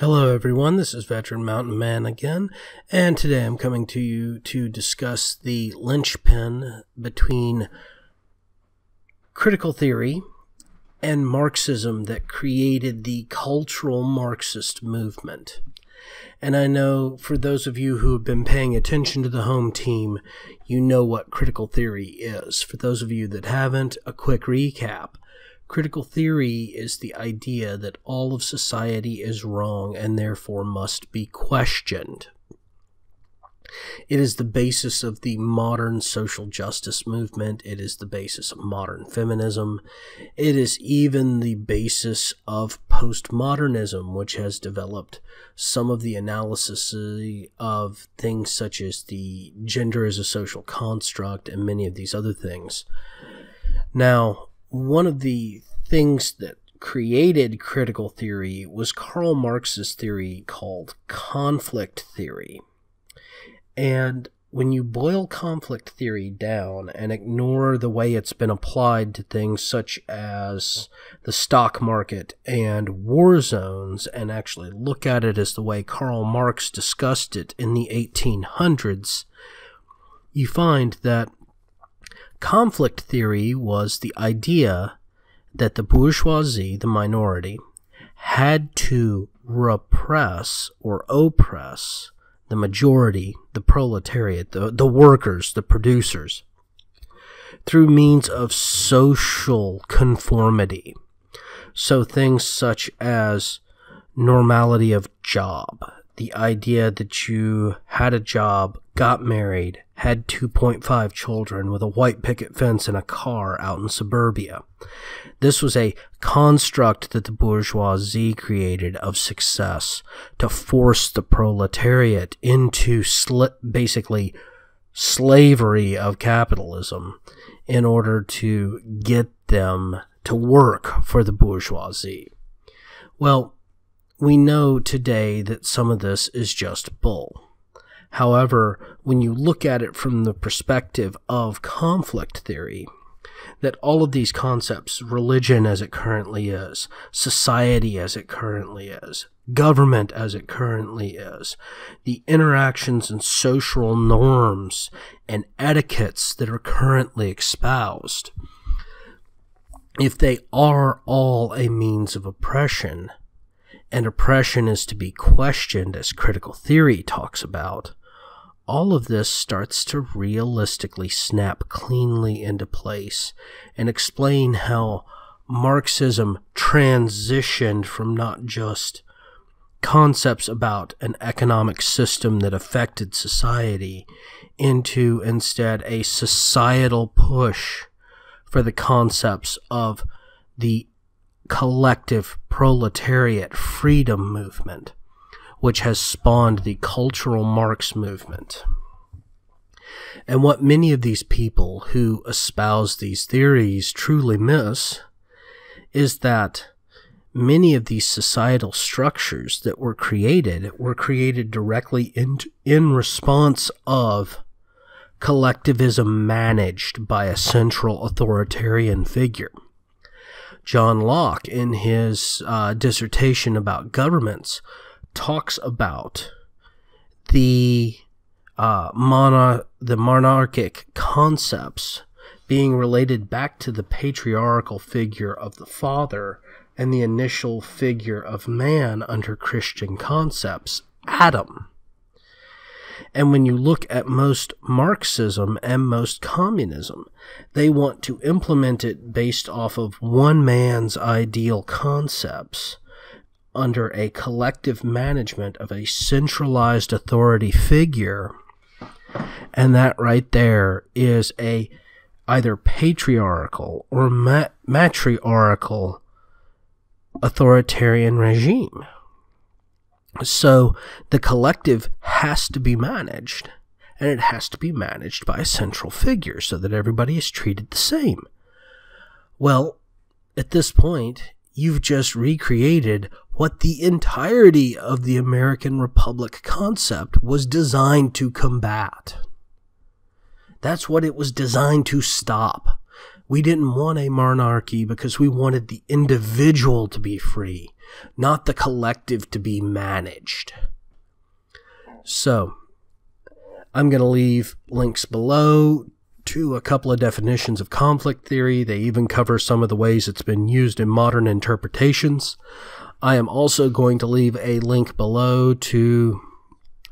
Hello everyone, this is Veteran Mountain Man again, and today I'm coming to you to discuss the linchpin between critical theory and Marxism that created the cultural Marxist movement. And I know for those of you who have been paying attention to the home team, you know what critical theory is. For those of you that haven't, a quick recap. Critical theory is the idea that all of society is wrong and therefore must be questioned. It is the basis of the modern social justice movement. It is the basis of modern feminism. It is even the basis of postmodernism, which has developed some of the analysis of things such as the gender as a social construct and many of these other things. Now, one of the things that created critical theory was Karl Marx's theory called conflict theory. And when you boil conflict theory down and ignore the way it's been applied to things such as the stock market and war zones, and actually look at it as the way Karl Marx discussed it in the 1800s, you find that conflict theory was the idea that the bourgeoisie, the minority, had to repress or oppress the majority, the proletariat, the workers, the producers, through means of social conformity. So things such as normality of job, the idea that you had a job, got married, had 2.5 children with a white picket fence and a car out in suburbia. This was a construct that the bourgeoisie created of success to force the proletariat into basically slavery of capitalism in order to get them to work for the bourgeoisie. Well, we know today that some of this is just bull. However, when you look at it from the perspective of conflict theory, that all of these concepts, religion as it currently is, society as it currently is, government as it currently is, the interactions and social norms and etiquettes that are currently espoused, if they are all a means of oppression, and oppression is to be questioned as critical theory talks about, all of this starts to realistically snap cleanly into place and explain how Marxism transitioned from not just concepts about an economic system that affected society into instead a societal push for the concepts of the collective proletariat freedom movement, which has spawned the cultural Marx movement. And what many of these people who espouse these theories truly miss is that many of these societal structures that were created directly in response of collectivism managed by a central authoritarian figure. John Locke, in his dissertation about governments, talks about the monarchic concepts being related back to the patriarchal figure of the father and the initial figure of man under Christian concepts, Adam. And when you look at most Marxism and most communism, they want to implement it based off of one man's ideal concepts under a collective management of a centralized authority figure. And that right there is a either patriarchal or matriarchal authoritarian regime. So the collective has to be managed, and it has to be managed by a central figure so that everybody is treated the same. Well, at this point, you've just recreated what the entirety of the American Republic concept was designed to combat. That's what it was designed to stop. We didn't want a monarchy because we wanted the individual to be free, not the collective to be managed. So, I'm going to leave links below to a couple of definitions of conflict theory. They even cover some of the ways it's been used in modern interpretations. I am also going to leave a link below to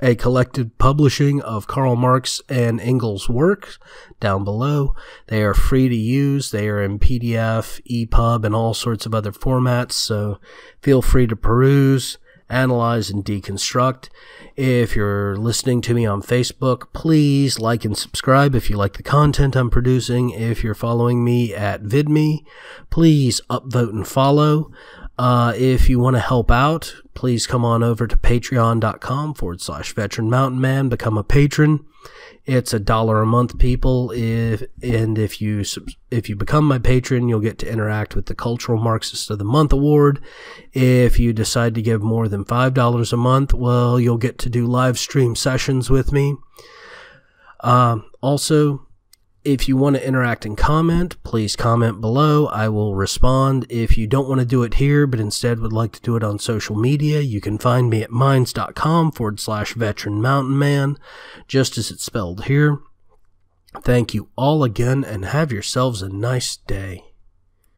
a collected publishing of Karl Marx and Engel's work down below. They are free to use. They are in PDF, EPUB, and all sorts of other formats, so feel free to peruse, analyze, and deconstruct. If you're listening to me on Facebook, please like and subscribe if you like the content I'm producing. If you're following me at Vidme, please upvote and follow. If you want to help out, please come on over to patreon.com/veteranmountainman, become a patron. It's $1 a month, people. If you become my patron, you'll get to interact with the Cultural Marxist of the Month award. If you decide to give more than $5 a month, well, you'll get to do live stream sessions with me. Also, if you want to interact and comment, please comment below. I will respond. If you don't want to do it here, but instead would like to do it on social media, you can find me at minds.com/veteranmountainman, just as it's spelled here. Thank you all again, and have yourselves a nice day.